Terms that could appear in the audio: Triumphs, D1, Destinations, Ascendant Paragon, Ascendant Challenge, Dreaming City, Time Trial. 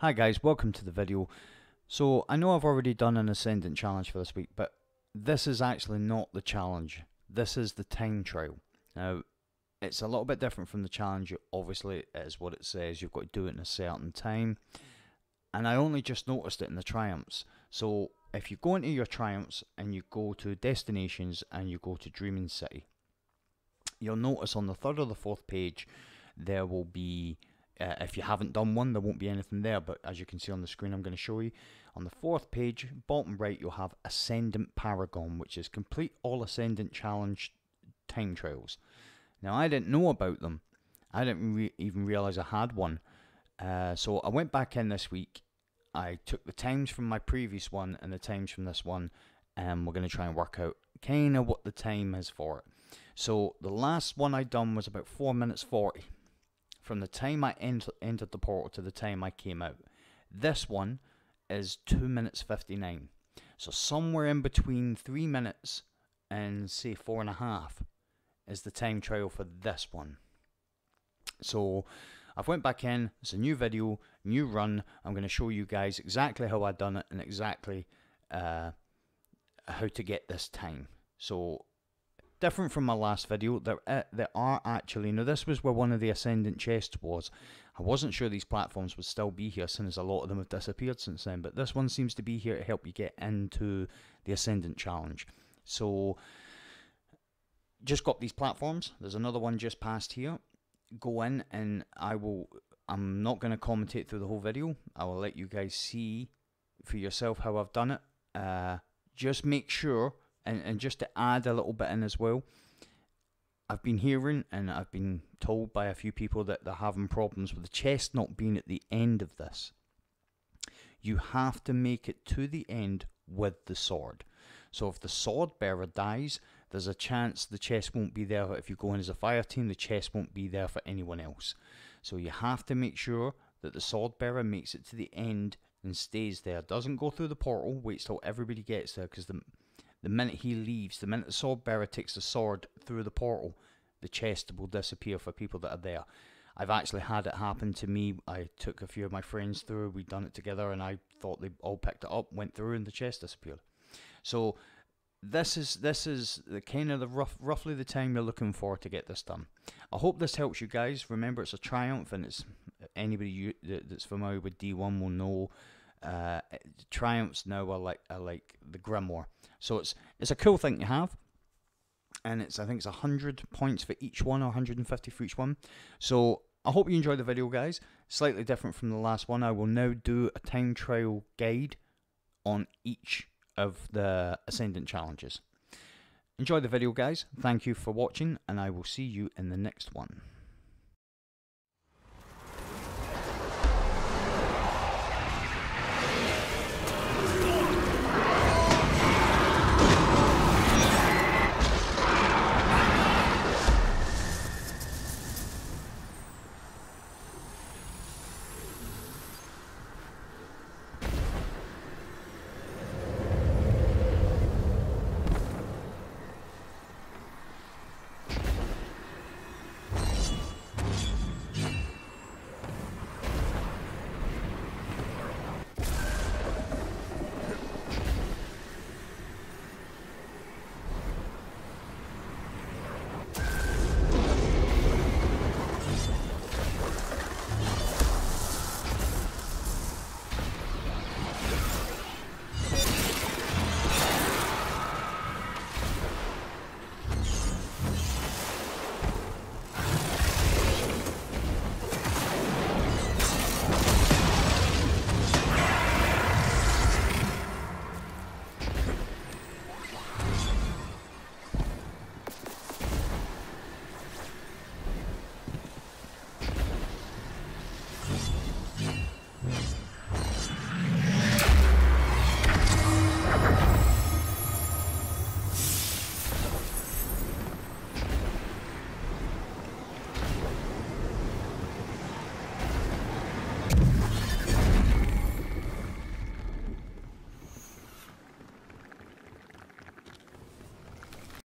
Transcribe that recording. Hi guys, welcome to the video. So I know I've already done an Ascendant Challenge for this week, but this is actually not the challenge. This is the time trial. Now, it's a little bit different from the challenge. Obviously, it is what it says. You've got to do it in a certain time. And I only just noticed it in the Triumphs. So if you go into your Triumphs and you go to Destinations and you go to Dreaming City, you'll notice on the third or the fourth page, there will be... if you haven't done one, there won't be anything there, but as you can see on the screen I'm going to show you, on the fourth page, bottom right, you'll have Ascendant Paragon, which is complete all Ascendant Challenge time trials. Now, I didn't know about them. I didn't even realise I had one. So I went back in this week. I took the times from my previous one and the times from this one, and we're going to try and work out kind of what the time is for it. So the last one I done was about 4 minutes 40. From the time I entered the portal to the time I came out. This one is 2 minutes 59. So somewhere in between 3 minutes and say 4.5 is the time trial for this one. So I've went back in. It's a new video, new run. I'm going to show you guys exactly how I done it and exactly how to get this time. So different from my last video, there are actually, now this was where one of the Ascendant chests was. I wasn't sure these platforms would still be here since a lot of them have disappeared since then, but this one seems to be here to help you get into the Ascendant Challenge. So, just got these platforms, there's another one just past here. Go in and I'm not going to commentate through the whole video, I will let you guys see for yourself how I've done it. Just make sure... And just to add a little bit in as well, I've been hearing and I've been told by a few people that they're having problems with the chest not being at the end of this. You have to make it to the end with the sword. So if the sword bearer dies, there's a chance the chest won't be there. If you go in as a fire team, the chest won't be there for anyone else. So you have to make sure that the sword bearer makes it to the end and stays there. Doesn't go through the portal, waits till everybody gets there, because the minute he leaves, the minute the sword bearer takes the sword through the portal, the chest will disappear for people that are there. I've actually had it happen to me. I took a few of my friends through, we'd done it together, and I thought they all picked it up, went through, and the chest disappeared. So this is the kind of the roughly the time you're looking for to get this done. I hope this helps you guys. Remember, it's a triumph, and it's anybody that's familiar with D1 will know. Triumphs now are like the grimoire, so it's a cool thing to have, and I think it's 100 points for each one, or 150 for each one. So I hope you enjoyed the video, guys. Slightly different from the last one. I will now do a time trial guide on each of the Ascendant challenges. Enjoy the video, guys. Thank you for watching, and I will see you in the next one.